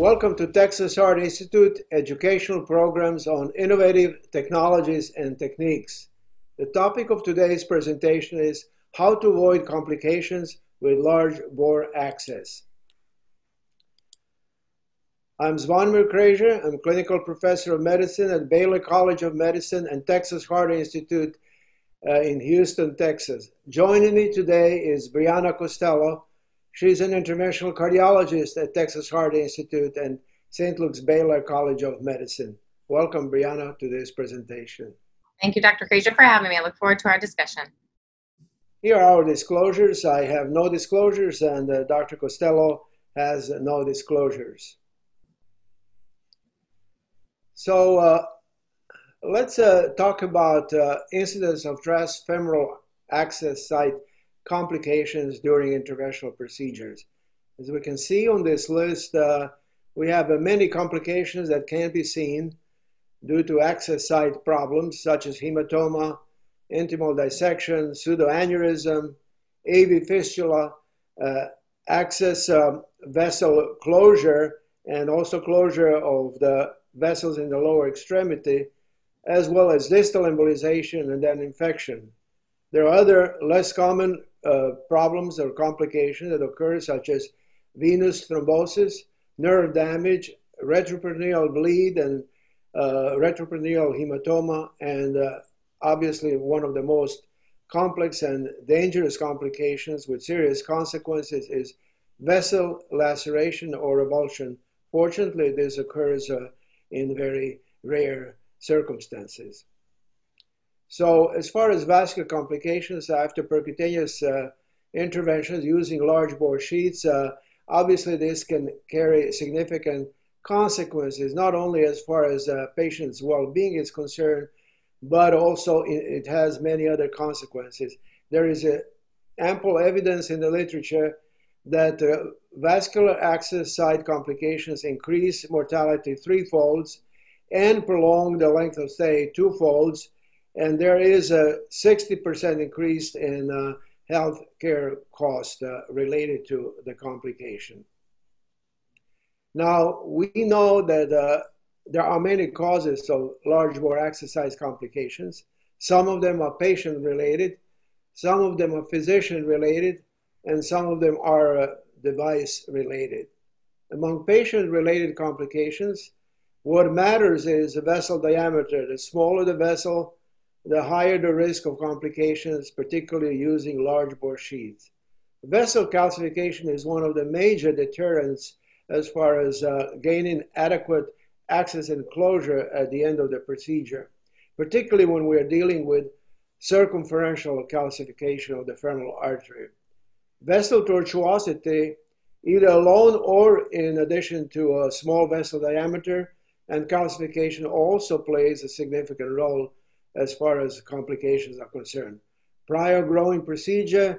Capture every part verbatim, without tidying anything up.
Welcome to Texas Heart Institute educational programs on innovative technologies and techniques. The topic of today's presentation is how to avoid complications with large bore access. I'm Zvonimir Krajcer. I'm clinical professor of medicine at Baylor College of Medicine and Texas Heart Institute uh, in Houston, Texas. Joining me today is Brianna Costello. She's an interventional cardiologist at Texas Heart Institute and Saint Luke's Baylor College of Medicine. Welcome, Brianna, to this presentation. Thank you, Doctor Krajcer, for having me. I look forward to our discussion. Here are our disclosures. I have no disclosures, and uh, Doctor Costello has no disclosures. So uh, let's uh, talk about uh, incidence of transfemoral access site complications during interventional procedures. As we can see on this list, uh, we have uh, many complications that can be seen due to access site problems such as hematoma, intimal dissection, pseudoaneurysm, A V fistula, uh, access um, vessel closure, and also closure of the vessels in the lower extremity, as well as distal embolization and then infection. There are other less common Uh, problems or complications that occur, such as venous thrombosis, nerve damage, retroperitoneal bleed, and uh, retroperitoneal hematoma, and uh, obviously one of the most complex and dangerous complications with serious consequences is vessel laceration or avulsion. Fortunately, this occurs uh, in very rare circumstances. So as far as vascular complications after percutaneous uh, interventions using large bore sheets, uh, obviously this can carry significant consequences, not only as far as uh, patient's well-being is concerned, but also it has many other consequences. There is uh, ample evidence in the literature that uh, vascular access site complications increase mortality threefolds and prolong the length of stay twofolds. And there is a sixty percent increase in uh, health care cost uh, related to the complication. Now, we know that uh, there are many causes of large bore access site complications. Some of them are patient-related, some of them are physician-related, and some of them are uh, device-related. Among patient-related complications, what matters is the vessel diameter. The smaller the vessel, the higher the risk of complications, particularly using large bore sheaths. Vessel calcification is one of the major deterrents as far as uh, gaining adequate access and closure at the end of the procedure, particularly when we are dealing with circumferential calcification of the femoral artery. Vessel tortuosity, either alone or in addition to a small vessel diameter, and calcification also plays a significant role as far as complications are concerned. Prior growing procedure,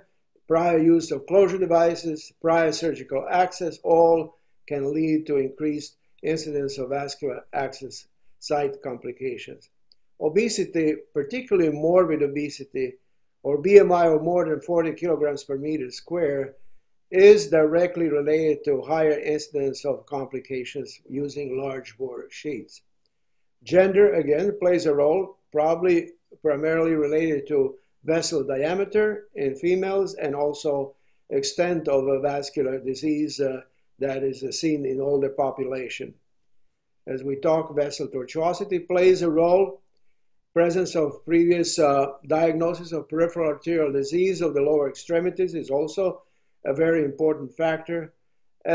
prior use of closure devices, prior surgical access, all can lead to increased incidence of vascular access site complications. Obesity, particularly morbid obesity, or B M I of more than forty kilograms per meter squared, is directly related to higher incidence of complications using large bore sheaths. Gender, again, plays a role, probably primarily related to vessel diameter in females and also extent of a vascular disease uh, that is uh, seen in older population. As we talk, vessel tortuosity plays a role. Presence of previous uh, diagnosis of peripheral arterial disease of the lower extremities is also a very important factor,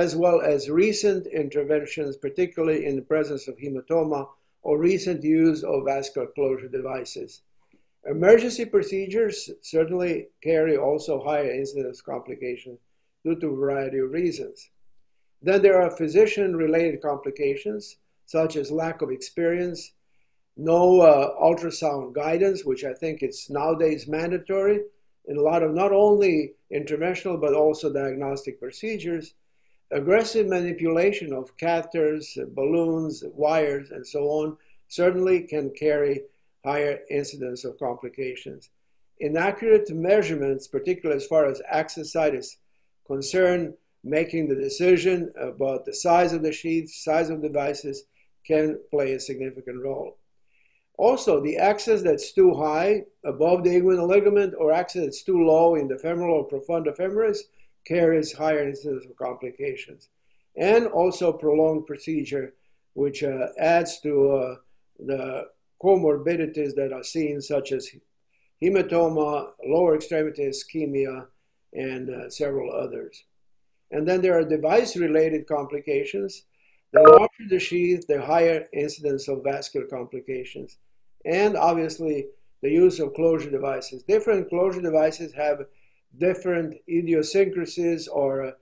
as well as recent interventions, particularly in the presence of hematoma or recent use of vascular closure devices. Emergency procedures certainly carry also higher incidence complications due to a variety of reasons. Then there are physician-related complications, such as lack of experience, no uh, ultrasound guidance, which I think is nowadays mandatory in a lot of not only interventional but also diagnostic procedures, aggressive manipulation of catheters, balloons, wires, and so on certainly can carry higher incidence of complications. Inaccurate measurements, particularly as far as access site is concerned, making the decision about the size of the sheaths, size of devices, can play a significant role. Also, the access that's too high above the inguinal ligament or access that's too low in the femoral or profundo femoris carries higher incidence of complications. And also prolonged procedure, which uh, adds to uh, the comorbidities that are seen, such as hematoma, lower extremity ischemia, and uh, several others. And then there are device-related complications. The larger the sheath, the higher incidence of vascular complications. And obviously, the use of closure devices. Different closure devices have different idiosyncrasies or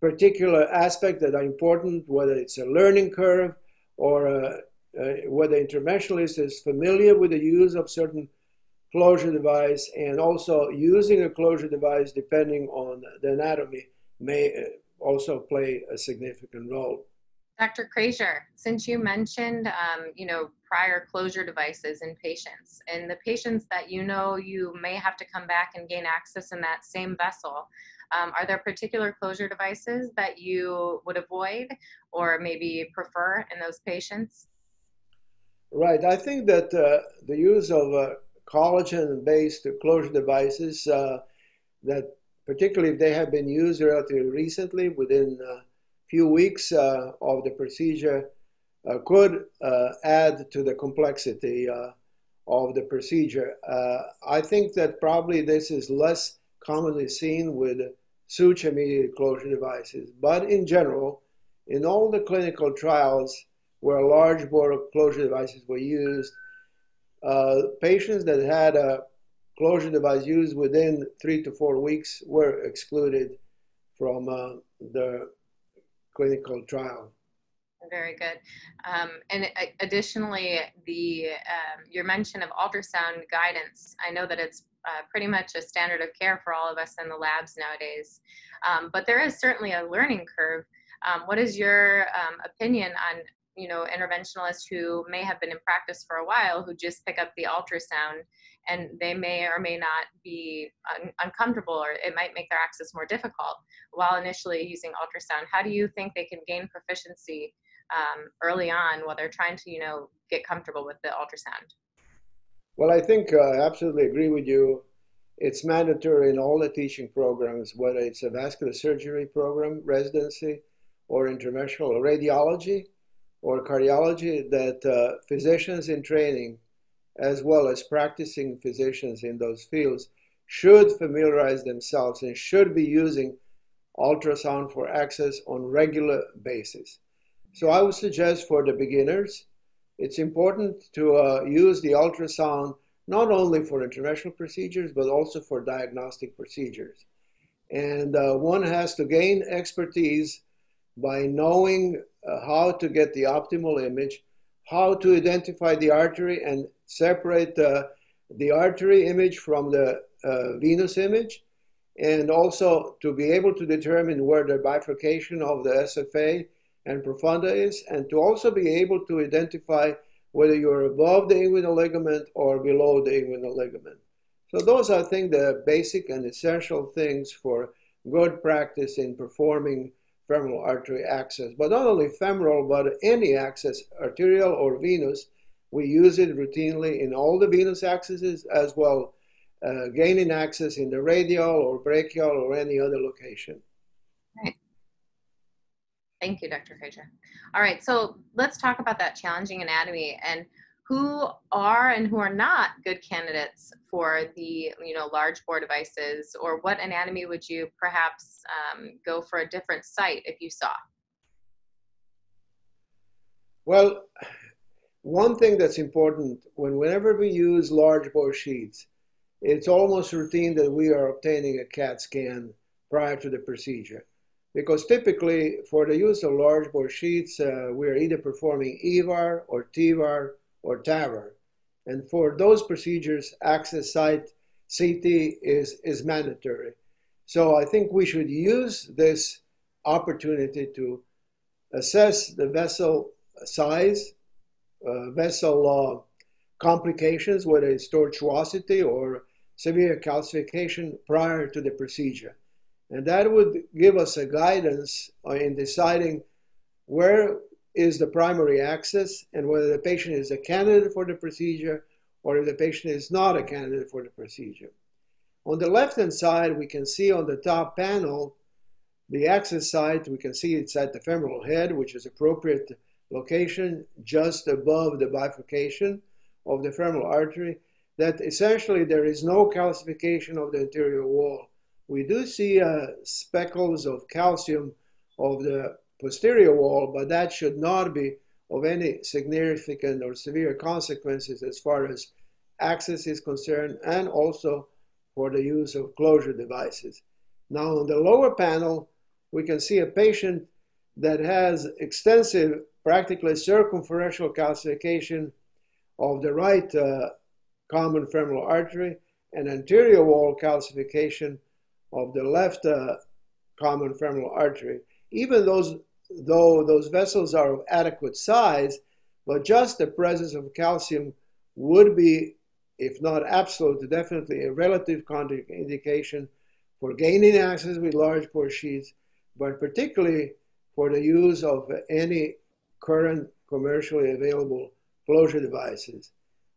particular aspects that are important, whether it's a learning curve or a, a, whether interventionalist is familiar with the use of certain closure device, and also using a closure device depending on the anatomy may also play a significant role. Doctor Krajcer, since you mentioned, um, you know, prior closure devices in patients, and the patients that you know you may have to come back and gain access in that same vessel, um, are there particular closure devices that you would avoid or maybe prefer in those patients? Right. I think that uh, the use of uh, collagen-based closure devices, uh, that particularly if they have been used relatively recently within uh, few weeks uh, of the procedure uh, could uh, add to the complexity uh, of the procedure. Uh, I think that probably this is less commonly seen with suture-mediated closure devices. But in general, in all the clinical trials where large bore closure devices were used, uh, patients that had a closure device used within three to four weeks were excluded from uh, the clinical trial. Very good. Um, and uh, additionally, the um, your mention of ultrasound guidance, I know that it's uh, pretty much a standard of care for all of us in the labs nowadays, um, but there is certainly a learning curve. Um, what is your um, opinion on, you know, interventionalists who may have been in practice for a while who just pick up the ultrasound, and they may or may not be un uncomfortable, or it might make their access more difficult while initially using ultrasound? How do you think they can gain proficiency um, early on while they're trying to, you know, get comfortable with the ultrasound? Well, I think uh, I absolutely agree with you. It's mandatory in all the teaching programs, whether it's a vascular surgery program, residency, or interventional or radiology or cardiology, that uh, physicians in training, as well as practicing physicians in those fields, should familiarize themselves and should be using ultrasound for access on a regular basis. So I would suggest for the beginners, it's important to uh, use the ultrasound not only for interventional procedures, but also for diagnostic procedures. And uh, one has to gain expertise by knowing uh, how to get the optimal image, how to identify the artery and separate uh, the artery image from the uh, venous image, and also to be able to determine where the bifurcation of the S F A and profunda is, and to also be able to identify whether you're above the inguinal ligament or below the inguinal ligament. So those are, I think, the basic and essential things for good practice in performing femoral artery access. But not only femoral, but any access, arterial or venous, we use it routinely in all the venous accesses, as well uh, gaining access in the radial or brachial or any other location. Right. Thank you, Doctor Krajcer. All right, so let's talk about that challenging anatomy and who are and who are not good candidates for the, you know, large bore devices, or what anatomy would you perhaps um, go for a different site if you saw? Well, one thing that's important, when whenever we use large bore sheaths, it's almost routine that we are obtaining a CAT scan prior to the procedure. Because typically, for the use of large bore sheaths, uh, we're either performing E V A R or T V A R or T A V R. And for those procedures, access site C T is, is mandatory. So I think we should use this opportunity to assess the vessel size, uh, vessel uh, complications, whether it's tortuosity or severe calcification prior to the procedure. And that would give us a guidance in deciding where is the primary access and whether the patient is a candidate for the procedure or if the patient is not a candidate for the procedure. On the left-hand side, we can see on the top panel the access site. We can see it's at the femoral head, which is appropriate location just above the bifurcation of the femoral artery, that essentially there is no calcification of the anterior wall. We do see uh, speckles of calcium of the posterior wall, but that should not be of any significant or severe consequences as far as access is concerned, and also for the use of closure devices. Now on the lower panel, we can see a patient that has extensive, practically circumferential calcification of the right uh, common femoral artery and anterior wall calcification of the left uh, common femoral artery. Even those, though those vessels are of adequate size, but just the presence of calcium would be, if not absolute, definitely a relative contraindication for gaining access with large pore sheets, but particularly for the use of any current commercially available closure devices.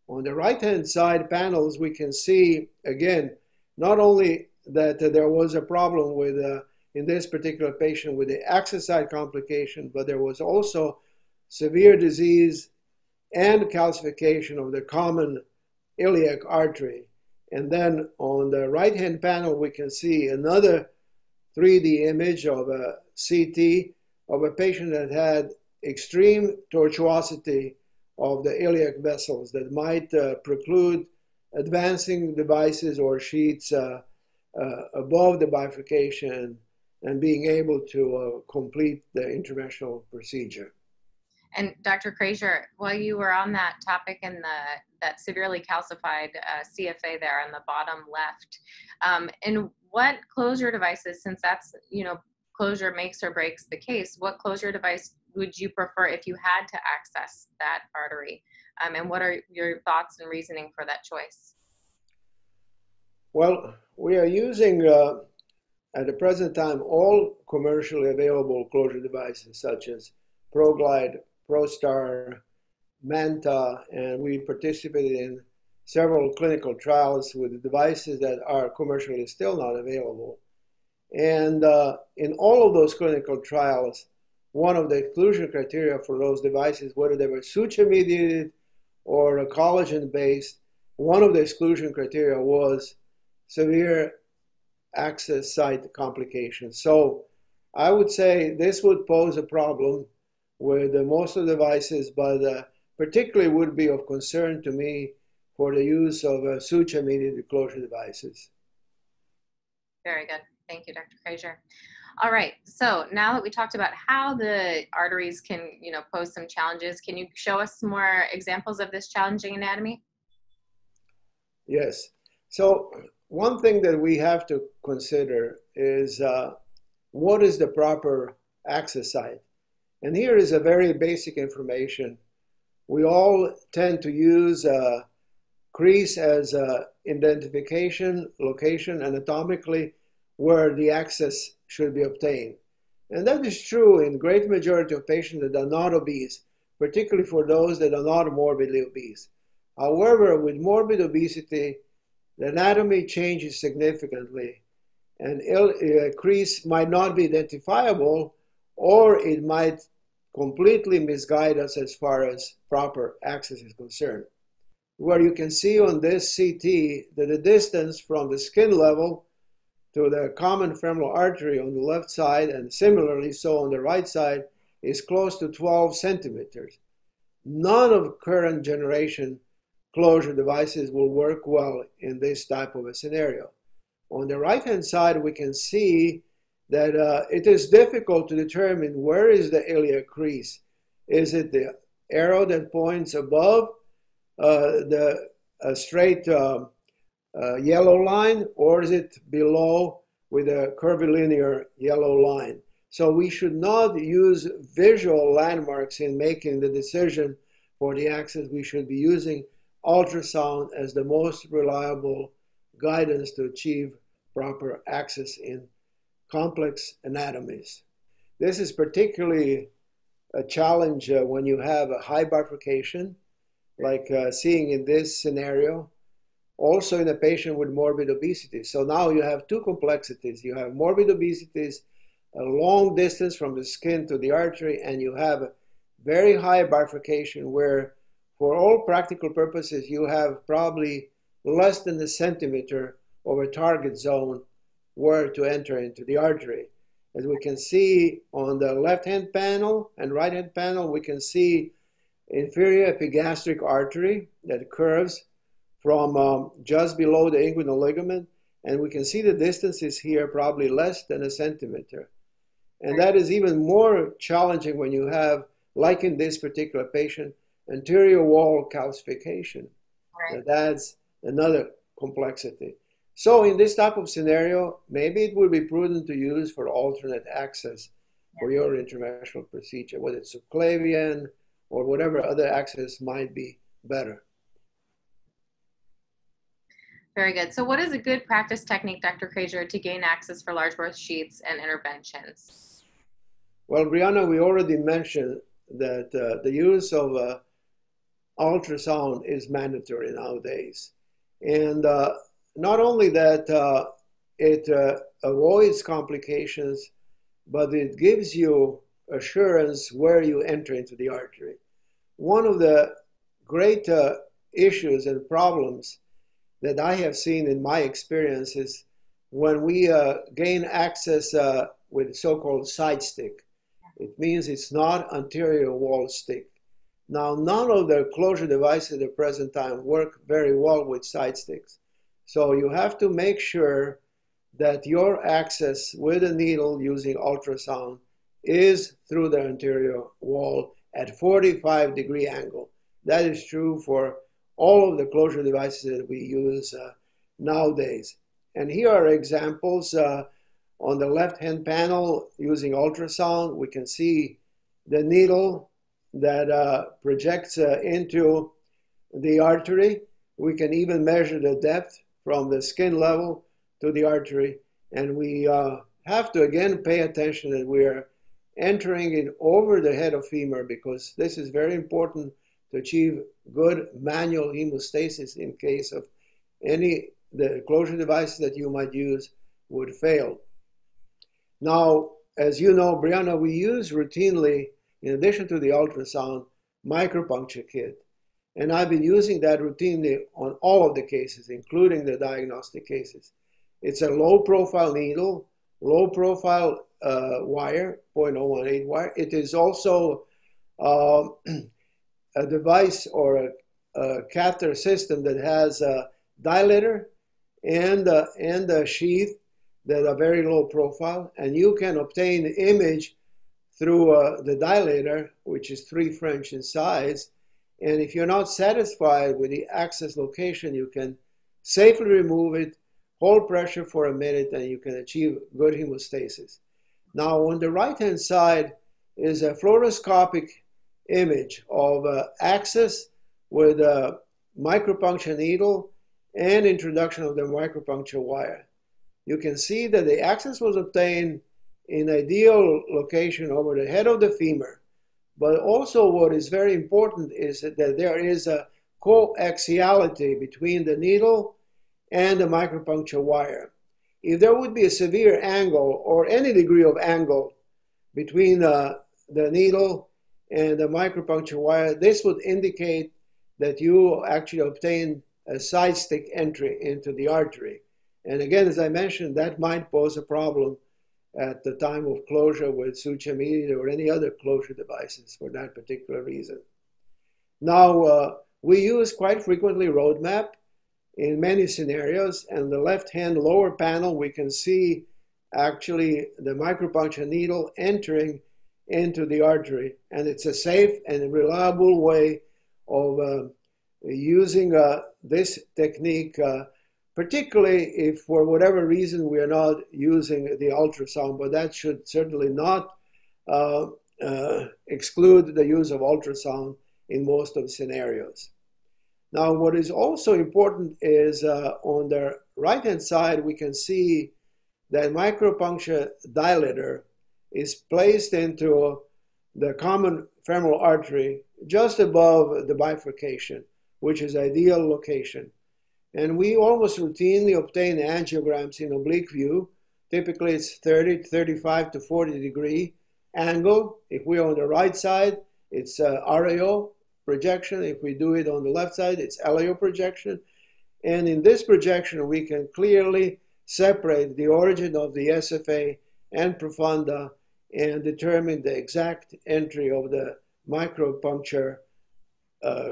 On the right-hand side panels, we can see, again, not only that uh, there was a problem with, uh, in this particular patient, with the access site complication, but there was also severe disease and calcification of the common iliac artery. And then on the right-hand panel, we can see another three D image of a C T of a patient that had extreme tortuosity of the iliac vessels that might uh, preclude advancing devices or sheets uh, uh, above the bifurcation and being able to uh, complete the interventional procedure. And Doctor Krajcer, while you were on that topic and the that severely calcified uh, C F A there on the bottom left, um, and what closure devices, since that's, you know, closure makes or breaks the case, what closure device would you prefer if you had to access that artery? Um, and what are your thoughts and reasoning for that choice? Well, we are using uh, at the present time all commercially available closure devices such as ProGlide, ProStar, Manta, and we participated in several clinical trials with devices that are commercially still not available. And uh, in all of those clinical trials, one of the exclusion criteria for those devices, whether they were suture-mediated or collagen-based, one of the exclusion criteria was severe access site complications. So I would say this would pose a problem with most of the devices, but uh, particularly would be of concern to me for the use of uh, suture-mediated closure devices. Very good. Thank you, Doctor Krajcer. All right, so now that we talked about how the arteries can, you know, pose some challenges, can you show us some more examples of this challenging anatomy? Yes. So one thing that we have to consider is uh, what is the proper access site? And here is a very basic information. We all tend to use uh, crease as uh, identification, location anatomically, where the access should be obtained. And that is true in great majority of patients that are not obese, particularly for those that are not morbidly obese. However, with morbid obesity, the anatomy changes significantly, and a crease might not be identifiable, or it might completely misguide us as far as proper access is concerned. Where you can see on this C T that the distance from the skin level to the common femoral artery on the left side, and similarly so on the right side, is close to twelve centimeters. None of current generation closure devices will work well in this type of a scenario. On the right-hand side, we can see that uh, it is difficult to determine where is the iliac crease. Is it the arrow that points above uh, the uh, straight uh, Uh, yellow line, or is it below with a curvilinear yellow line? So we should not use visual landmarks in making the decision for the access. We should be using ultrasound as the most reliable guidance to achieve proper access in complex anatomies. This is particularly a challenge uh, when you have a high bifurcation, like uh, seeing in this scenario, also in a patient with morbid obesity. So now you have two complexities. You have morbid obesities, a long distance from the skin to the artery, and you have a very high bifurcation where, for all practical purposes, you have probably less than a centimeter of a target zone where to enter into the artery. As we can see on the left-hand panel and right-hand panel, we can see inferior epigastric artery that curves from um, just below the inguinal ligament, and we can see the distance is here probably less than a centimeter. And that is even more challenging when you have, like in this particular patient, anterior wall calcification. Right. That's another complexity. So in this type of scenario, maybe it would be prudent to use for alternate access for your interventional procedure, whether it's subclavian or whatever other access might be better. Very good. So what is a good practice technique, Doctor Krajcer, to gain access for large bore sheaths and interventions? Well, Brianna, we already mentioned that uh, the use of uh, ultrasound is mandatory nowadays. And uh, not only that uh, it uh, avoids complications, but it gives you assurance where you enter into the artery. One of the great uh, issues and problems that I have seen in my experience is when we uh, gain access uh, with so-called side stick. It means it's not anterior wall stick. Now, none of the closure devices at the present time work very well with side sticks. So you have to make sure that your access with a needle using ultrasound is through the anterior wall at forty-five degree angle. That is true for all of the closure devices that we use uh, nowadays. And here are examples. Uh, on the left-hand panel, using ultrasound, we can see the needle that uh, projects uh, into the artery. We can even measure the depth from the skin level to the artery. And we uh, have to, again, pay attention that we are entering it over the head of femur, because this is very important to achieve good manual hemostasis in case of any the closure devices that you might use would fail. Now, as you know, Brianna, we use routinely, in addition to the ultrasound, micropuncture kit. And I've been using that routinely on all of the cases, including the diagnostic cases. It's a low-profile needle, low-profile uh, wire, zero point zero one eight wire. It is also um, a device or a, a catheter system that has a dilator and a, and a sheath that are very low profile, and you can obtain the image through uh, the dilator, which is three French in size. And if you're not satisfied with the access location, you can safely remove it, hold pressure for a minute, and you can achieve good hemostasis. Now, on the right-hand side is a fluoroscopic image of uh, access with a micropuncture needle and introduction of the micropuncture wire. You can see that the access was obtained in ideal location over the head of the femur. But also what is very important is that there is a coaxiality between the needle and the micropuncture wire. If there would be a severe angle or any degree of angle between uh, the needle and the micropuncture wire, this would indicate that you actually obtained a side stick entry into the artery. And again, as I mentioned, that might pose a problem at the time of closure with suture-mediated or any other closure devices for that particular reason. Now, uh, we use quite frequently roadmap in many scenarios. And the left-hand lower panel, we can see actually the micropuncture needle entering into the artery. And it's a safe and reliable way of uh, using uh, this technique uh, particularly if for whatever reason we are not using the ultrasound, but that should certainly not uh, uh, exclude the use of ultrasound in most of the scenarios. Now, what is also important is uh, on the right-hand side, we can see that micropuncture dilator is placed into the common femoral artery just above the bifurcation, which is ideal location. And we almost routinely obtain angiograms in oblique view. Typically it's thirty, thirty-five to forty degree angle. If we're on the right side, it's uh, R A O projection. If we do it on the left side, it's L A O projection. And in this projection, we can clearly separate the origin of the S F A and profunda and determine the exact entry of the micropuncture uh,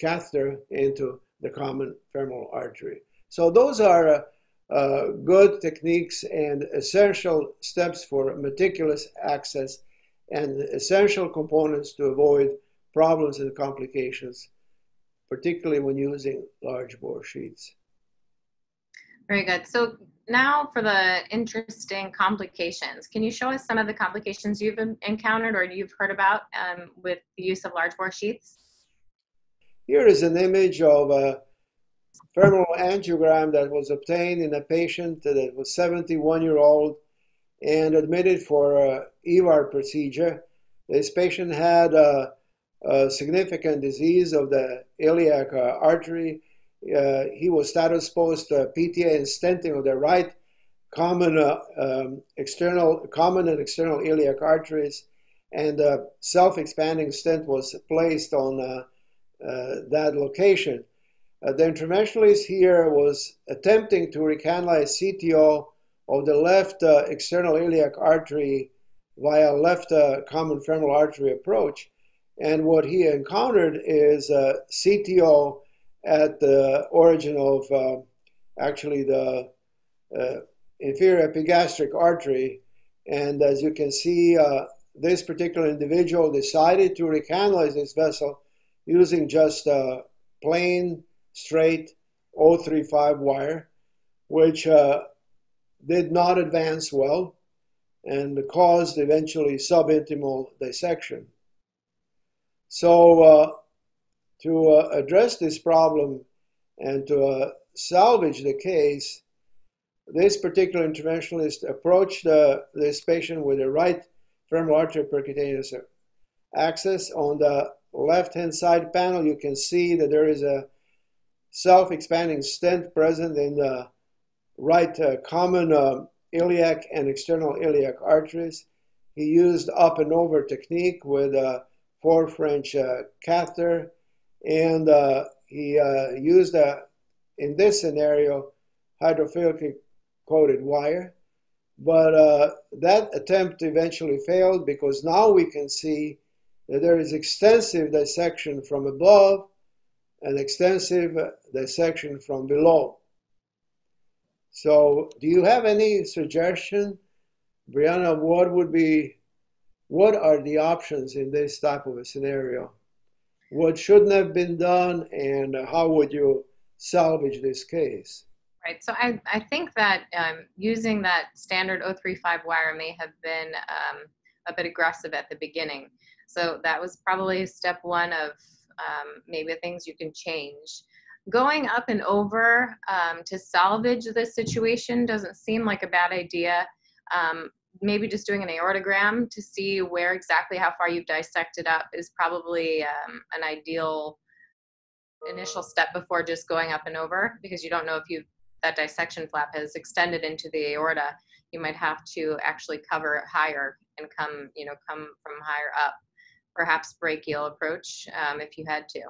catheter into the common femoral artery. So those are uh, uh, good techniques and essential steps for meticulous access and essential components to avoid problems and complications, particularly when using large bore sheets. Very good. So now for the interesting complications. Can you show us some of the complications you've encountered or you've heard about um, with the use of large bore sheaths? Here is an image of a femoral angiogram that was obtained in a patient that was seventy-one year old and admitted for an E V A R procedure. This patient had a, a significant disease of the iliac uh, artery. Uh, he was status post uh, P T A and stenting of the right common, uh, um, external, common and external iliac arteries, and a uh, self-expanding stent was placed on uh, uh, that location. Uh, the interventionalist here was attempting to recanalize C T O of the left uh, external iliac artery via left uh, common femoral artery approach, and what he encountered is uh, C T O at the origin of uh, actually the uh, inferior epigastric artery. And as you can see, uh, this particular individual decided to recanalize this vessel using just a plain, straight oh three five wire, which uh, did not advance well and caused eventually subintimal dissection. So, uh, to uh, address this problem and to uh, salvage the case, this particular interventionalist approached uh, this patient with the right femoral artery percutaneous access. On the left-hand side panel, you can see that there is a self-expanding stent present in the right uh, common uh, iliac and external iliac arteries. He used up and over technique with a four French uh, catheter, and uh, he uh, used, a, in this scenario, hydrophilic coated wire. But uh, that attempt eventually failed because now we can see that there is extensive dissection from above and extensive dissection from below. So do you have any suggestion, Brianna, what would be, what are the options in this type of a scenario? What shouldn't have been done, and how would you salvage this case? Right. So I, I think that um, using that standard oh three five wire may have been um, a bit aggressive at the beginning. So that was probably step one of um, maybe things you can change. Going up and over um, to salvage this situation doesn't seem like a bad idea. Um, maybe just doing an aortogram to see where exactly how far you've dissected up is probably um, an ideal initial step before just going up and over, because you don't know if you that dissection flap has extended into the aorta. You might have to actually cover it higher and come, you know, come from higher up, perhaps brachial approach um, if you had to.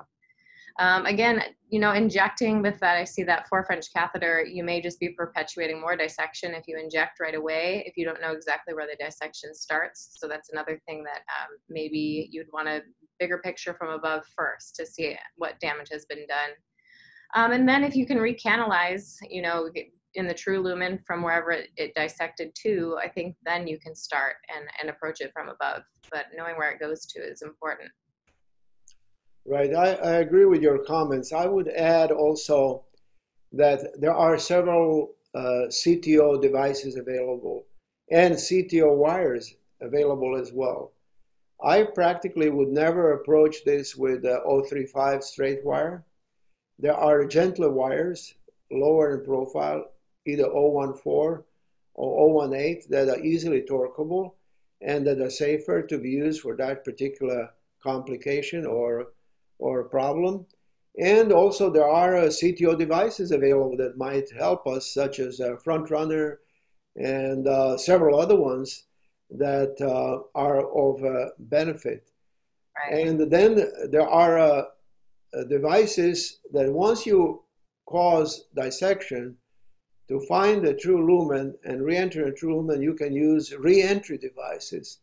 Um, again, you know, injecting with that, I see that four French catheter, you may just be perpetuating more dissection if you inject right away, if you don't know exactly where the dissection starts. So that's another thing that um, maybe you'd want a bigger picture from above first to see what damage has been done. Um, and then if you can recanalize, you know, in the true lumen from wherever it, it dissected to, I think then you can start and, and approach it from above. But knowing where it goes to is important. Right, I, I agree with your comments. I would add also that there are several uh, C T O devices available and C T O wires available as well. I practically would never approach this with uh, oh three five straight wire. There are gentler wires, lower in profile, either oh one four or zero one eight that are easily torqueable and that are safer to be used for that particular complication or, or problem. And also there are uh, C T O devices available that might help us, such as uh, Frontrunner and uh, several other ones that uh, are of uh, benefit. Right. And then there are uh, devices that once you cause dissection, to find the true lumen and re-enter a true lumen, you can use re-entry devices.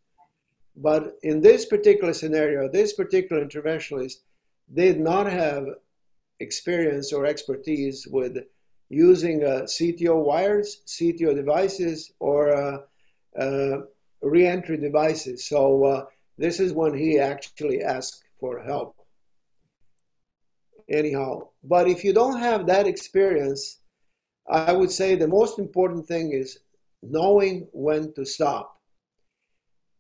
But in this particular scenario, this particular interventionalist did not have experience or expertise with using uh, C T O wires, C T O devices, or uh, uh, re-entry devices. So uh, this is when he actually asked for help. Anyhow, but if you don't have that experience, I would say the most important thing is knowing when to stop.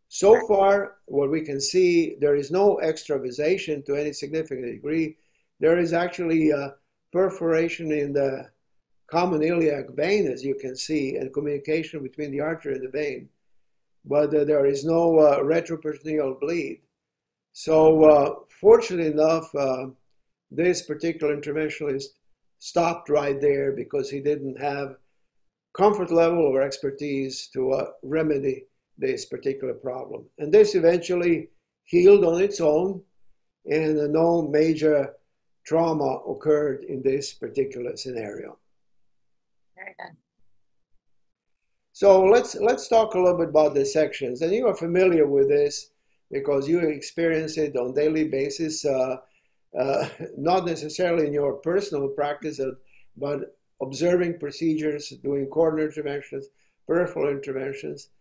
So far, what we can see, there is no extravasation to any significant degree. There is actually a perforation in the common iliac vein, as you can see, and communication between the artery and the vein. But uh, there is no uh, retroperitoneal bleed. So uh, fortunately enough, uh, this particular interventionalist stopped right there because he didn't have comfort level or expertise to uh, remedy this particular problem. And this eventually healed on its own, and uh, no major trauma occurred in this particular scenario. Very good. So let's, let's talk a little bit about the sections. And you are familiar with this because you experience it on a daily basis. Uh, Uh, not necessarily in your personal practice, but observing procedures, doing coronary interventions, peripheral interventions.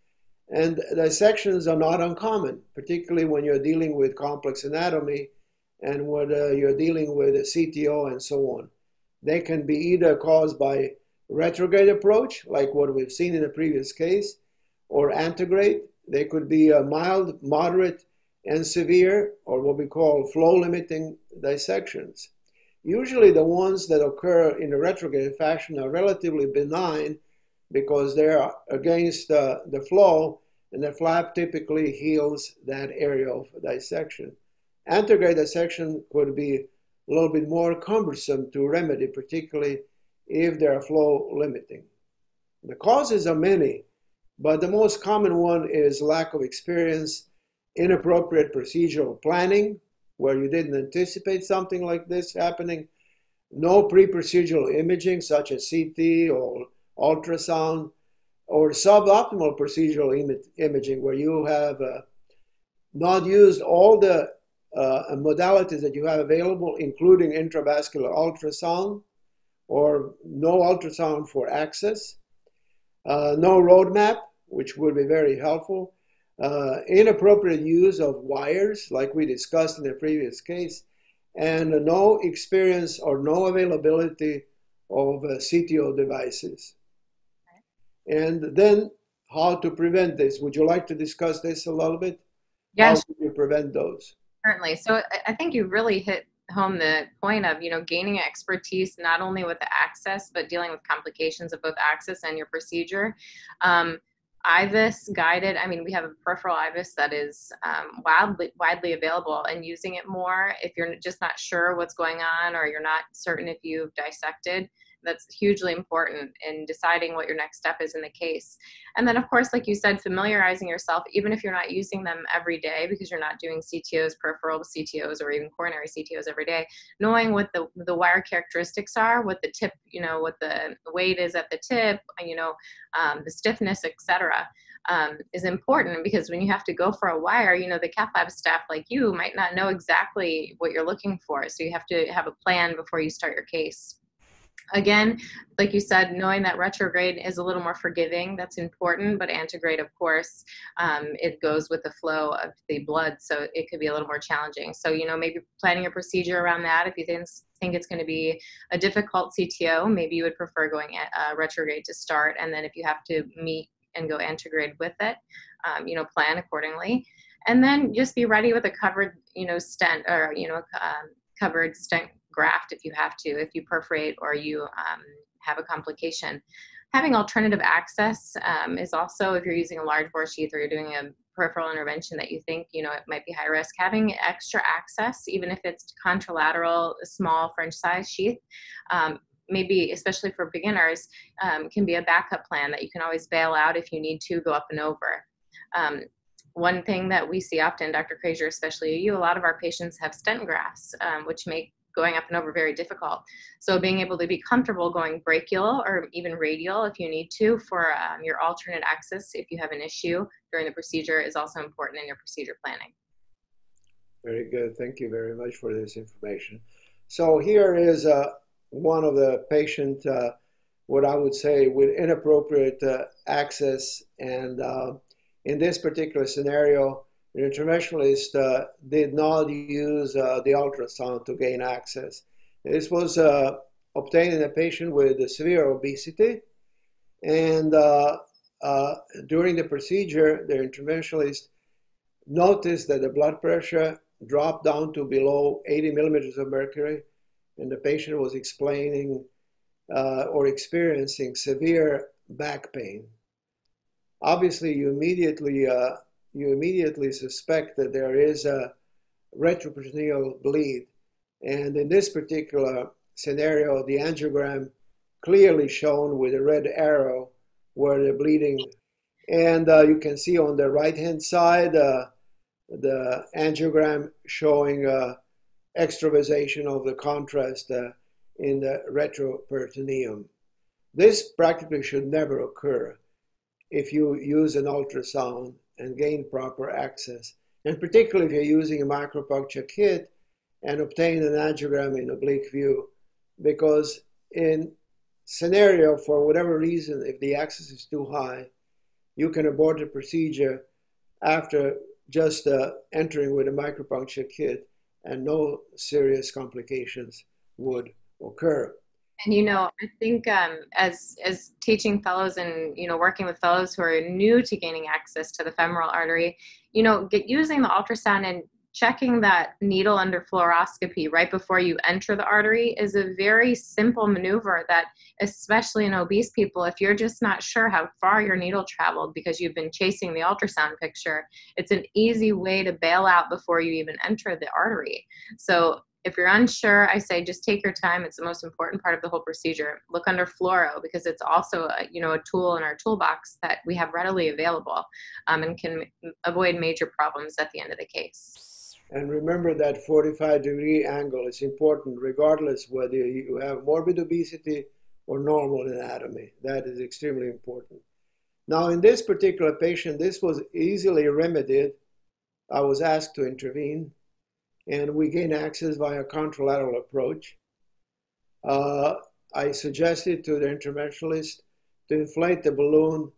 And dissections are not uncommon, particularly when you're dealing with complex anatomy and when uh, you're dealing with a C T O and so on. They can be either caused by retrograde approach, like what we've seen in the previous case, or antegrade. They could be a mild, moderate, and severe, or what we call flow-limiting dissections. Usually the ones that occur in a retrograde fashion are relatively benign because they are against uh, the flow, and the flap typically heals that area of dissection. Antegrade dissection could be a little bit more cumbersome to remedy, particularly if they are flow-limiting. The causes are many, but the most common one is lack of experience, inappropriate procedural planning, where you didn't anticipate something like this happening, no pre-procedural imaging such as C T or ultrasound, or suboptimal procedural im imaging where you have uh, not used all the uh, modalities that you have available, including intravascular ultrasound, or no ultrasound for access, uh, no roadmap, which would be very helpful, Uh, inappropriate use of wires, like we discussed in the previous case, and uh, no experience or no availability of uh, C T O devices. Okay. And then how to prevent this. Would you like to discuss this a little bit? Yes. How do you prevent those? Certainly. So I think you really hit home the point of, you know, gaining expertise, not only with the access, but dealing with complications of both access and your procedure. Um, I V U S guided, I mean, we have a peripheral I V U S that is um, wildly, widely available, and using it more if you're just not sure what's going on or you're not certain if you've dissected, that's hugely important in deciding what your next step is in the case. And then, of course, like you said, familiarizing yourself, even if you're not using them every day because you're not doing C T Os, peripheral C T Os, or even coronary C T Os every day, knowing what the, the wire characteristics are, what the tip, you know, what the weight is at the tip, you know, um, the stiffness, et cetera, um, is important, because when you have to go for a wire, you know, the cath lab staff like you might not know exactly what you're looking for. So you have to have a plan before you start your case. Again, like you said, knowing that retrograde is a little more forgiving, that's important, but antegrade, of course, um, it goes with the flow of the blood, so it could be a little more challenging. So, you know, maybe planning your procedure around that. If you think, think it's going to be a difficult C T O, maybe you would prefer going at, uh, retrograde to start, and then if you have to meet and go antegrade with it, um, you know, plan accordingly. And then just be ready with a covered, you know, stent, or, you know, um, covered stent graft if you have to, if you perforate or you um, have a complication. Having alternative access um, is also, if you're using a large bore sheath or you're doing a peripheral intervention that you think, you know, it might be high risk, having extra access, even if it's contralateral, small French size sheath, um, maybe especially for beginners, um, can be a backup plan that you can always bail out if you need to go up and over. Um, one thing that we see often, Doctor Krajcer, especially you, a lot of our patients have stent grafts, um, which make going up and over very difficult. So being able to be comfortable going brachial or even radial if you need to for um, your alternate axis if you have an issue during the procedure is also important in your procedure planning. Very good. Thank you very much for this information. So here is uh, one of the patient, uh, what I would say, with inappropriate uh, access. And uh, in this particular scenario, the interventionalist uh, did not use uh, the ultrasound to gain access. This was uh, obtained in a patient with severe obesity, and uh, uh, during the procedure, the interventionalist noticed that the blood pressure dropped down to below eighty millimeters of mercury, and the patient was explaining uh, or experiencing severe back pain. Obviously, you immediately uh, you immediately suspect that there is a retroperitoneal bleed. And in this particular scenario, the angiogram clearly shown with a red arrow where the bleeding. And uh, you can see on the right-hand side, uh, the angiogram showing uh, extravasation of the contrast uh, in the retroperitoneum. This practically should never occur if you use an ultrasound and gain proper access. And particularly if you're using a micropuncture kit and obtain an angiogram in oblique view, because in scenario, for whatever reason, if the access is too high, you can abort the procedure after just uh, entering with a micropuncture kit and no serious complications would occur. And, you know, I think um, as, as teaching fellows and, you know, working with fellows who are new to gaining access to the femoral artery, you know, get using the ultrasound and checking that needle under fluoroscopy right before you enter the artery is a very simple maneuver that, especially in obese people, if you're just not sure how far your needle traveled because you've been chasing the ultrasound picture, it's an easy way to bail out before you even enter the artery. So if you're unsure, I say just take your time. It's the most important part of the whole procedure. Look under fluoro because it's also a, you know, a tool in our toolbox that we have readily available um, and can avoid major problems at the end of the case. And remember that forty-five degree angle is important regardless whether you have morbid obesity or normal anatomy. That is extremely important. Now in this particular patient, this was easily remedied. I was asked to intervene, and we gain access via a contralateral approach. Uh, I suggested to the interventionalist to inflate the balloon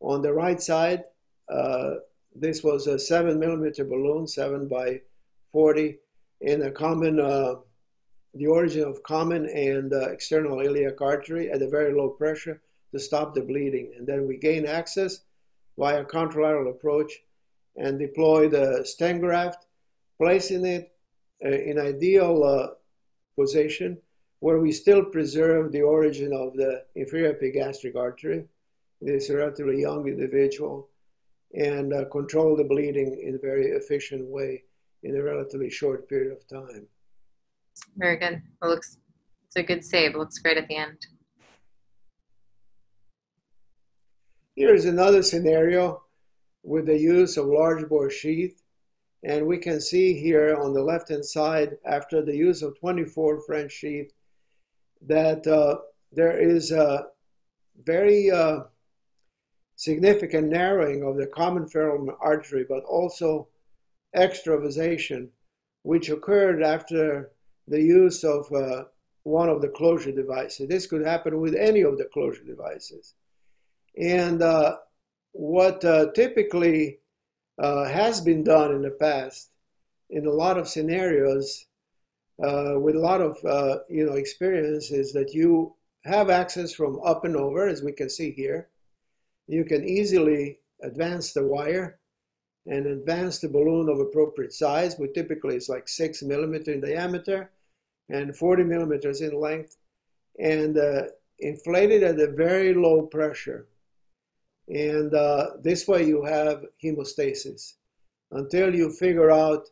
on the right side. Uh, this was a seven millimeter balloon, seven by forty, in a common, uh, the origin of common and uh, external iliac artery at a very low pressure to stop the bleeding. And then we gain access via a contralateral approach and deploy the stent graft, placing it uh, in ideal uh, position where we still preserve the origin of the inferior epigastric artery. This relatively young individual, and uh, control the bleeding in a very efficient way in a relatively short period of time. Very good. It looks, it's a good save. It looks great at the end. Here's another scenario with the use of large bore sheath. And we can see here on the left-hand side, after the use of twenty-four French sheath, that uh, there is a very uh, significant narrowing of the common femoral artery, but also extravasation, which occurred after the use of uh, one of the closure devices. This could happen with any of the closure devices. And uh, what uh, typically Uh, has been done in the past in a lot of scenarios uh, with a lot of uh, you know, experiences, that you have access from up and over, as we can see here. You can easily advance the wire and advance the balloon of appropriate size, which typically is like six millimeter in diameter and forty millimeters in length. And uh, inflated at a very low pressure. And uh, this way you have hemostasis until you figure out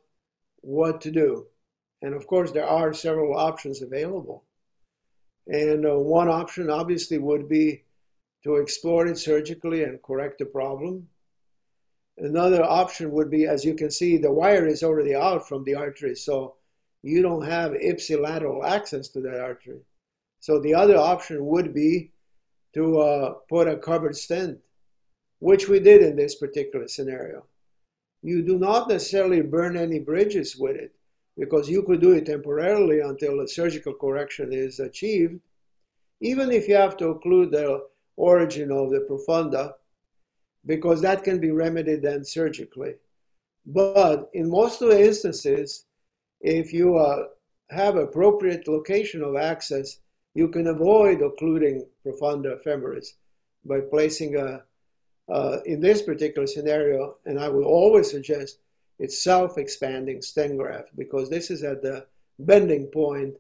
what to do. And of course, there are several options available. And uh, one option obviously would be to explore it surgically and correct the problem. Another option would be, as you can see, the wire is already out from the artery, so you don't have ipsilateral access to that artery. So the other option would be to uh, put a covered stent, which we did in this particular scenario. You do not necessarily burn any bridges with it, because you could do it temporarily until a surgical correction is achieved, even if you have to occlude the origin of the profunda, because that can be remedied then surgically. But in most of the instances, if you uh, have appropriate location of access, you can avoid occluding profunda femoris by placing a, uh, in this particular scenario, and I would always suggest it's self-expanding stent graft, because this is at the bending point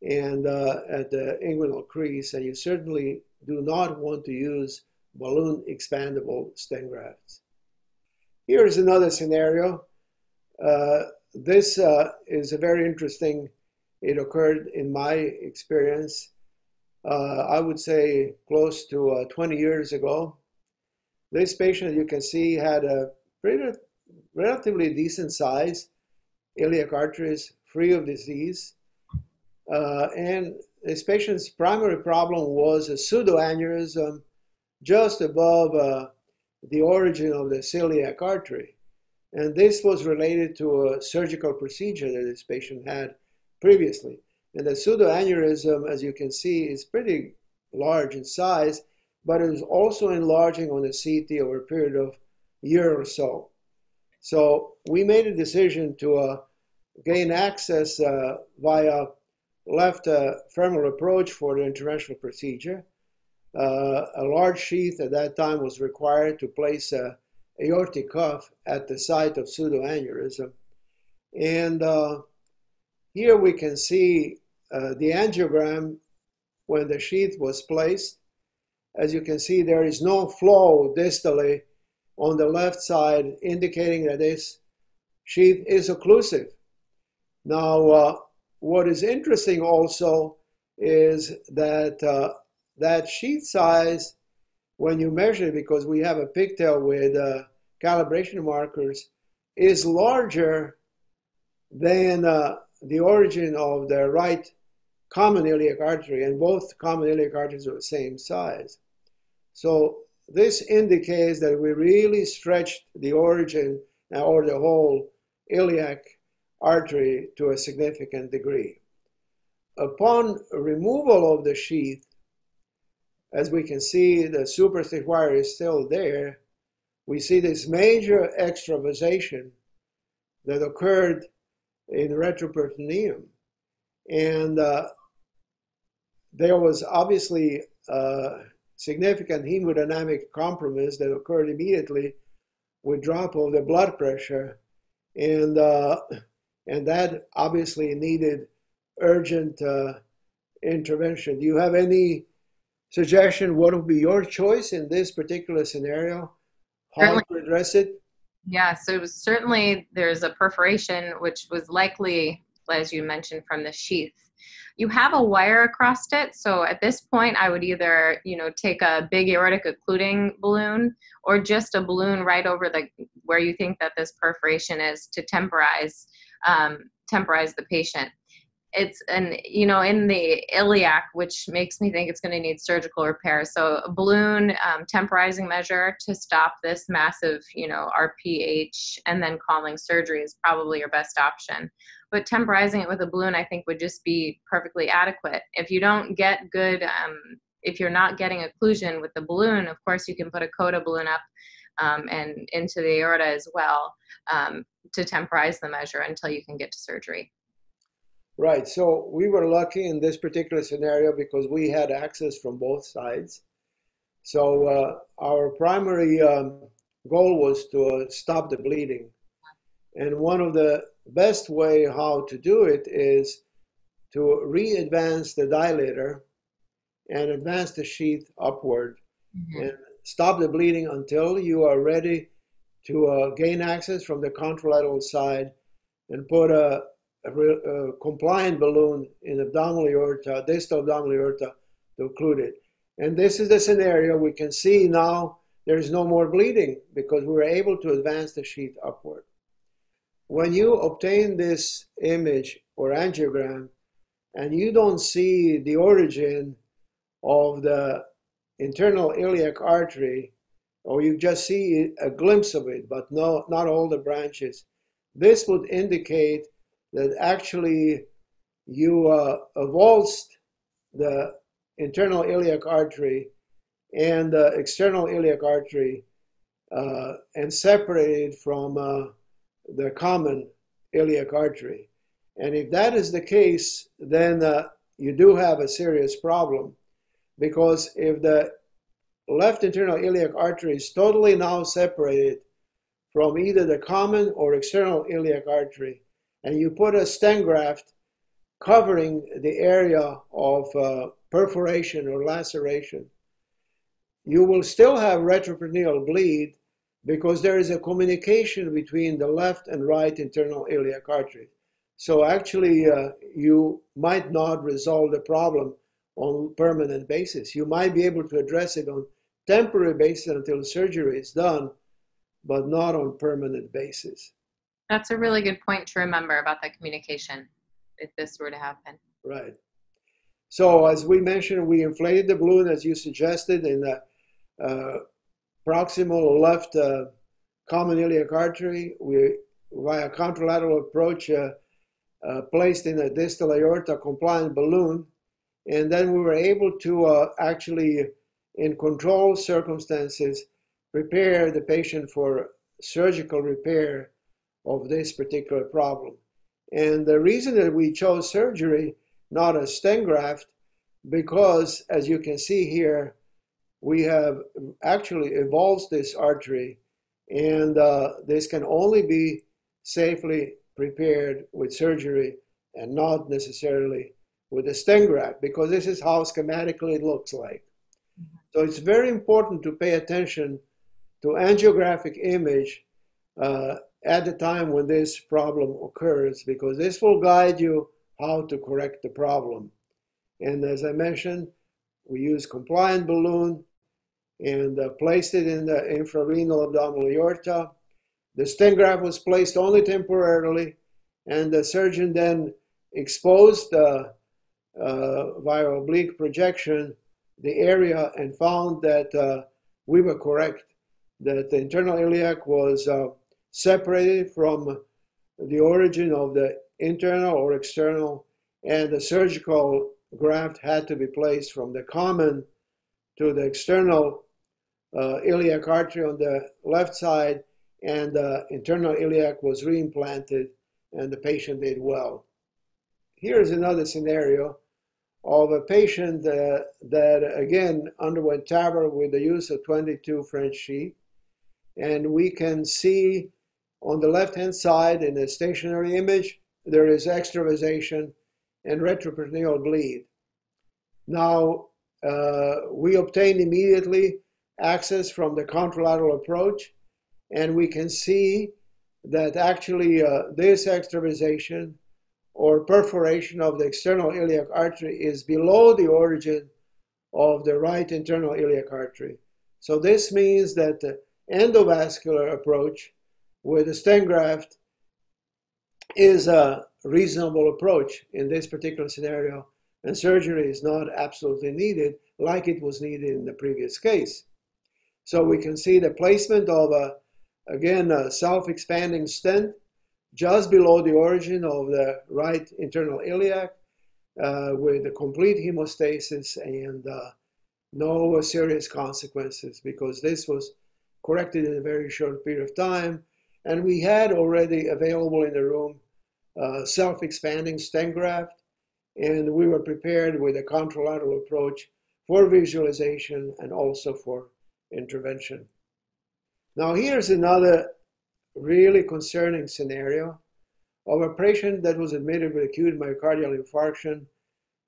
and uh, at the inguinal crease, and you certainly do not want to use balloon expandable stent grafts. Here is another scenario. Uh, this uh, is a very interesting, it occurred in my experience, uh, I would say close to uh, twenty years ago. This patient, you can see, had a pretty, relatively decent size, iliac arteries free of disease, uh, and this patient's primary problem was a pseudoaneurysm just above uh, the origin of the celiac artery. And this was related to a surgical procedure that this patient had previously. And the pseudoaneurysm, as you can see, is pretty large in size, but it was also enlarging on the C T over a period of a year or so. So we made a decision to uh, gain access uh, via left uh, femoral approach for the interventional procedure. Uh, a large sheath at that time was required to place an aortic cuff at the site of pseudoaneurysm. And uh, here we can see uh, the angiogram when the sheath was placed. As you can see, there is no flow distally on the left side, indicating that this sheath is occlusive. Now, uh, what is interesting also is that uh, that sheath size, when you measure it, because we have a pigtail with uh, calibration markers, is larger than uh, the origin of the right common iliac artery, and both common iliac arteries are the same size. So this indicates that we really stretched the origin or the whole iliac artery to a significant degree. Upon removal of the sheath, as we can see, the superstitch wire is still there. We see this major extravasation that occurred in retroperitoneum. And uh, there was obviously uh, significant hemodynamic compromise that occurred immediately with drop of the blood pressure. And, uh, and that obviously needed urgent uh, intervention. Do you have any suggestion, what would be your choice in this particular scenario? How certainly, to address it? Yeah, so it was certainly there's a perforation, which was likely, as you mentioned, from the sheath. You have a wire across it, so at this point, I would either, you know, take a big aortic occluding balloon or just a balloon right over the where you think that this perforation is to temporize, um, temporize the patient. It's an, you know, in the iliac, which makes me think it's going to need surgical repair. So a balloon um, temporizing measure to stop this massive, you know, R P H and then calling surgery is probably your best option. But temporizing it with a balloon, I think, would just be perfectly adequate. If you don't get good, um, if you're not getting occlusion with the balloon, of course, you can put a coda balloon up um, and into the aorta as well um, to temporize the measure until you can get to surgery. Right, so we were lucky in this particular scenario because we had access from both sides. So uh, our primary um, goal was to uh, stop the bleeding. And one of the best way how to do it is to re-advance the dilator and advance the sheath upward, mm-hmm. and stop the bleeding until you are ready to uh, gain access from the contralateral side and put a, a, re, a compliant balloon in abdominal aorta, distal abdominal aorta, to occlude it. And this is the scenario we can see now. There is no more bleeding because we were able to advance the sheath upward. When you obtain this image or angiogram and you don't see the origin of the internal iliac artery, or you just see a glimpse of it, but no, not all the branches, this would indicate that actually you uh, avulsed the internal iliac artery and the external iliac artery uh, and separated from uh, the common iliac artery. And if that is the case, then uh, you do have a serious problem, because if the left internal iliac artery is totally now separated from either the common or external iliac artery, and you put a stent graft covering the area of uh, perforation or laceration, you will still have retroperitoneal bleed because there is a communication between the left and right internal iliac artery. So actually, uh, you might not resolve the problem on a permanent basis. You might be able to address it on temporary basis until surgery is done, but not on permanent basis. That's a really good point to remember about that communication, if this were to happen. Right. So as we mentioned, we inflated the balloon, as you suggested, in the uh, proximal left uh, common iliac artery. We, via contralateral approach, uh, uh, placed in a distal aorta compliant balloon. And then we were able to uh, actually, in controlled circumstances, prepare the patient for surgical repair of this particular problem. And the reason that we chose surgery, not a stent graft, because as you can see here, we have actually avulsed this artery, and uh, this can only be safely prepared with surgery and not necessarily with a stent graft, because this is how schematically it looks like. So it's very important to pay attention to angiographic image uh, at the time when this problem occurs, because this will guide you how to correct the problem. And as I mentioned, we used compliant balloon and uh, placed it in the infrarenal abdominal aorta. The stent graft was placed only temporarily, and the surgeon then exposed uh, Uh, via oblique projection the area and found that uh, we were correct, that the internal iliac was uh, separated from the origin of the internal or external, and the surgical graft had to be placed from the common to the external uh, iliac artery on the left side, and the internal iliac was reimplanted, and the patient did well. Here's another scenario of a patient uh, that, again, underwent T A V R with the use of twenty-two French sheath. And we can see on the left-hand side in the stationary image, there is extravasation and retroperitoneal bleed. Now, uh, we obtained immediately access from the contralateral approach, and we can see that actually uh, this extravasation or perforation of the external iliac artery is below the origin of the right internal iliac artery. So this means that the endovascular approach with a stent graft is a reasonable approach in this particular scenario, and surgery is not absolutely needed like it was needed in the previous case. So we can see the placement of, a, again, a self-expanding stent just below the origin of the right internal iliac uh, with a complete hemostasis and uh, no serious consequences, because this was corrected in a very short period of time. And we had already available in the room uh, self-expanding stent graft, and we were prepared with a contralateral approach for visualization and also for intervention. Now here's another really concerning scenario of a patient that was admitted with acute myocardial infarction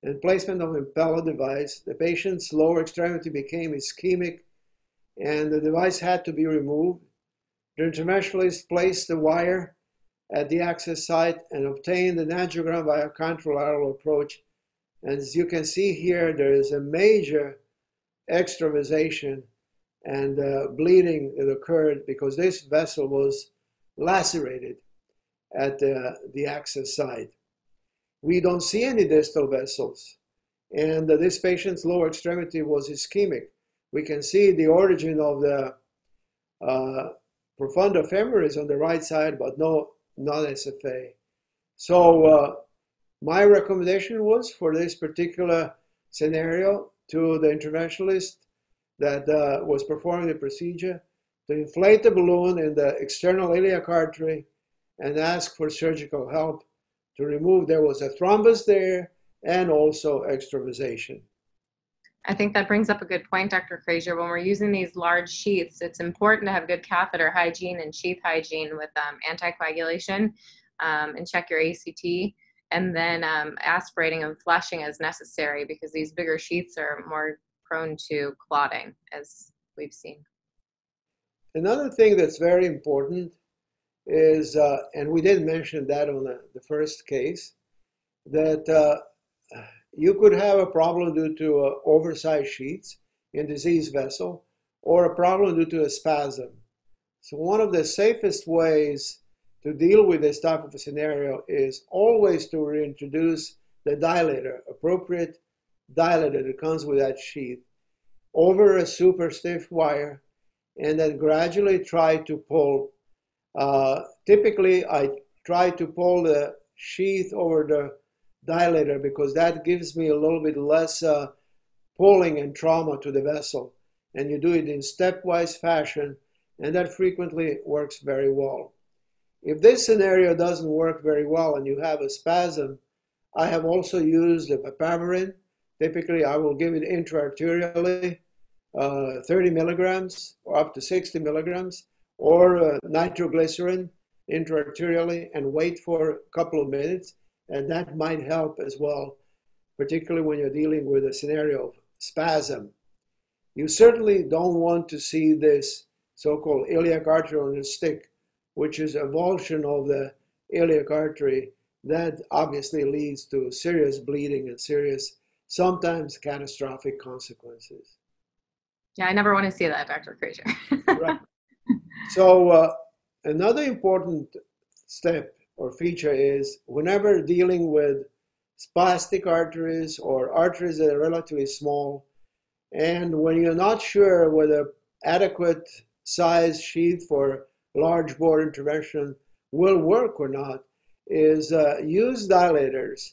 and placement of impeller device, the patient's lower extremity became ischemic and the device had to be removed. The interventionalist placed the wire at the access site and obtained an angiogram by a contralateral approach. And as you can see here, there is a major extravasation and uh, bleeding that occurred because this vessel was lacerated at uh, the access site. We don't see any distal vessels, and uh, this patient's lower extremity was ischemic. We can see the origin of the uh, profunda femoris on the right side, but no, not S F A. So uh, my recommendation was for this particular scenario to the interventionalist that uh, was performing the procedure to inflate the balloon in the external iliac artery and ask for surgical help to remove. There was a thrombus there and also extravasation. I think that brings up a good point, Doctor Krajcer. When we're using these large sheaths, it's important to have good catheter hygiene and sheath hygiene with um, anticoagulation um, and check your A C T, and then um, aspirating and flashing as necessary, because these bigger sheaths are more prone to clotting, as we've seen. Another thing that's very important is, uh, and we did mention that on the, the first case, that uh, you could have a problem due to uh, oversized sheaths in diseased vessel, or a problem due to a spasm. So one of the safest ways to deal with this type of a scenario is always to reintroduce the dilator, appropriate dilator that comes with that sheath, over a super stiff wire, and then gradually try to pull. Uh, typically, I try to pull the sheath over the dilator because that gives me a little bit less uh, pulling and trauma to the vessel. And you do it in stepwise fashion, and that frequently works very well. If this scenario doesn't work very well and you have a spasm, I have also used the papaverin. Typically, I will give it intra-arterially, uh, thirty milligrams or up to sixty milligrams, or uh, nitroglycerin intra-arterially, and wait for a couple of minutes, and that might help as well, particularly when you're dealing with a scenario of spasm. You certainly don't want to see this so-called iliac artery on a stick, which is avulsion of the iliac artery. That obviously leads to serious bleeding and serious, sometimes catastrophic consequences. Yeah, I never want to see that, Doctor Krajcer. Right. So uh, another important step or feature is, whenever dealing with spastic arteries or arteries that are relatively small, and when you're not sure whether adequate size sheath for large bore intervention will work or not, is uh, use dilators.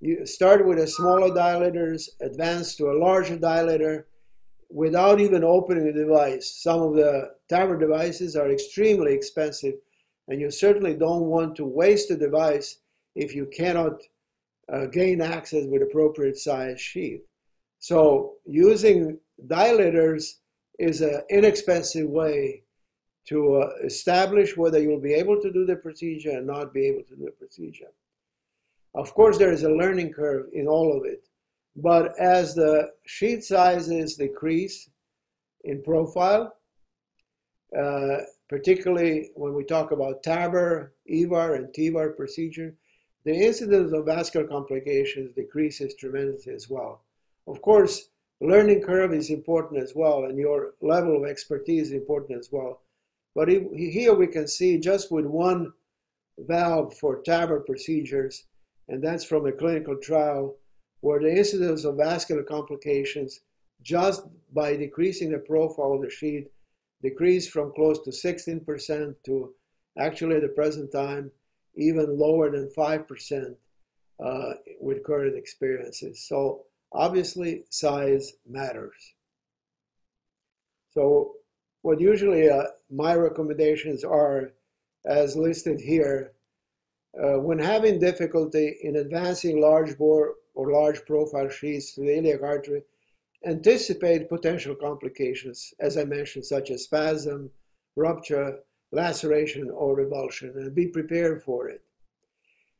You start with a smaller dilators, advance to a larger dilator, without even opening the device. Some of the T A V R devices are extremely expensive, and you certainly don't want to waste a device if you cannot uh, gain access with appropriate size sheath. So using dilators is an inexpensive way to uh, establish whether you'll be able to do the procedure and not be able to do the procedure. Of course, there is a learning curve in all of it. But as the sheath sizes decrease in profile, uh, particularly when we talk about T A V R, E V A R, and T V A R procedure, the incidence of vascular complications decreases tremendously as well. Of course, learning curve is important as well, and your level of expertise is important as well. But if, here we can see just with one valve for T A V R procedures, and that's from a clinical trial, where the incidence of vascular complications, just by decreasing the profile of the sheath, decreased from close to sixteen percent to actually at the present time even lower than five percent uh, with current experiences. So obviously size matters. So what usually uh, my recommendations are, as listed here, uh, when having difficulty in advancing large bore or large profile sheaths to the iliac artery, anticipate potential complications, as I mentioned, such as spasm, rupture, laceration, or revulsion, and be prepared for it.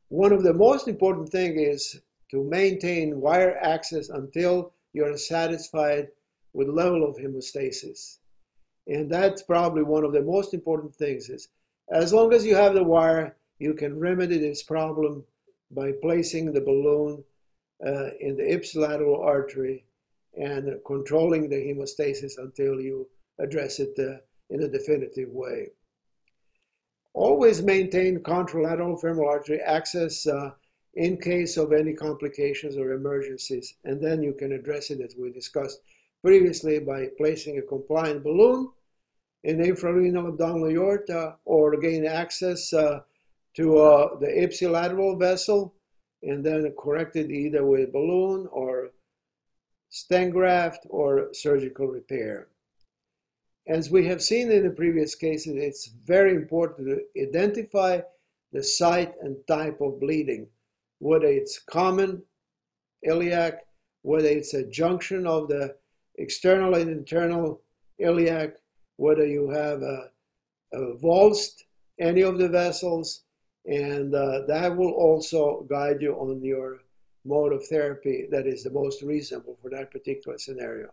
One of the most important things is to maintain wire access until you're satisfied with level of hemostasis. And that's probably one of the most important things is, as long as you have the wire, you can remedy this problem by placing the balloon uh, in the ipsilateral artery and controlling the hemostasis until you address it uh, in a definitive way. Always maintain contralateral femoral artery access uh, in case of any complications or emergencies, and then you can address it as we discussed previously by placing a compliant balloon in the infrarenal abdominal aorta or gain access uh, to uh, the ipsilateral vessel and then correct it either with balloon or stent graft or surgical repair. As we have seen in the previous cases, it's very important to identify the site and type of bleeding, whether it's common iliac, whether it's a junction of the external and internal iliac, whether you have a, a valsed any of the vessels, and uh, that will also guide you on your mode of therapy that is the most reasonable for that particular scenario.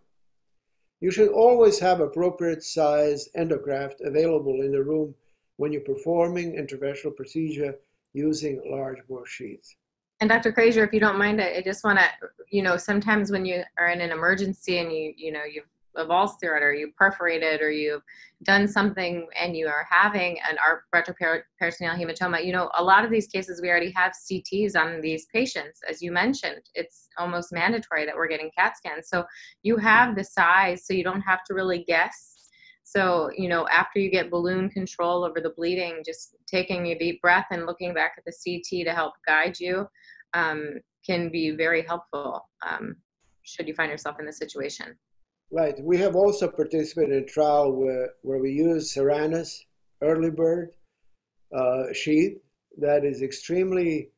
You should always have appropriate size endograft available in the room when you're performing interventional procedure using large bore sheets. And Doctor Krajcer, if you don't mind, I just want to, you know, sometimes when you are in an emergency and you, you know, you've valsed through it or you perforated or you've done something and you are having an retroperitoneal hematoma, you know, a lot of these cases we already have C Ts on these patients. As you mentioned, it's almost mandatory that we're getting CAT scans. So you have the size, so you don't have to really guess. So, you know, after you get balloon control over the bleeding, just taking a deep breath and looking back at the C T to help guide you um, can be very helpful um, should you find yourself in this situation. Right. We have also participated in a trial where, where we use Serranus early bird uh, sheath that is extremely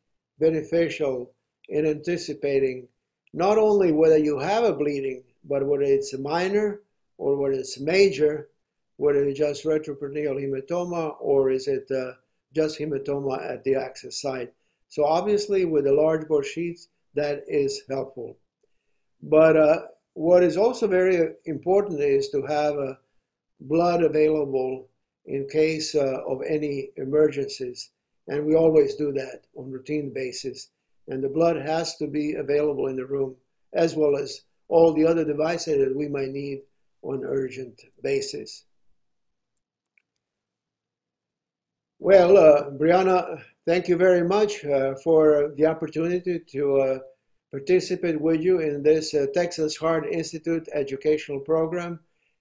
beneficial in anticipating not only whether you have a bleeding, but whether it's minor or whether it's major, whether it's just retroperitoneal hematoma or is it uh, just hematoma at the access site. So obviously with the large bore sheaths, that is helpful. But uh, what is also very important is to have uh, blood available in case uh, of any emergencies. And we always do that on routine basis. And the blood has to be available in the room as well as all the other devices that we might need on urgent basis. Well, uh, Brianna, thank you very much uh, for the opportunity to uh, participate with you in this uh, Texas Heart Institute educational program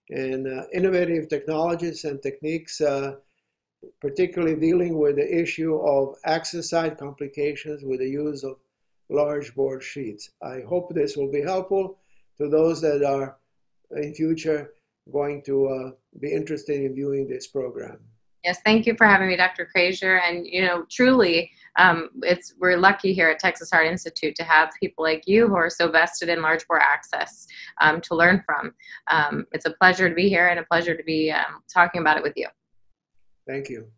and uh, innovative technologies and techniques, uh, particularly dealing with the issue of access site complications with the use of large bore sheets. I hope this will be helpful to those that are in future going to uh, be interested in viewing this program. Yes, thank you for having me, Doctor Krajcer. And you know, truly, um, it's we're lucky here at Texas Heart Institute to have people like you who are so vested in large bore access um, to learn from. Um, it's a pleasure to be here and a pleasure to be um, talking about it with you. Thank you.